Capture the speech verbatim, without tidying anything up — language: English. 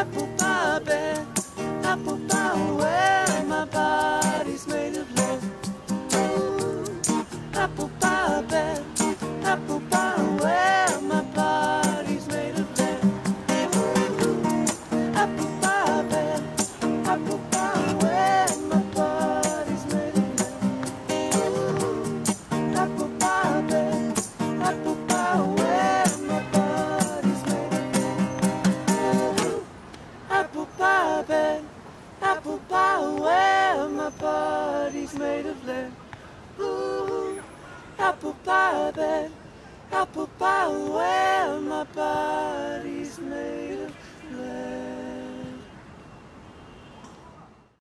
apple pie bed, apple pie where my body's made of love. Ooh, apple pie bed, apple pie where my body's made of love. Ooh, apple pie bed, apple pie where my body's made of love. Ooh, apple pie bed, apple pie where my body's made of love. Ooh, apple pie bed, apple pie where my body's made of lead. Ooh, apple pie bed, apple pie where my body's made.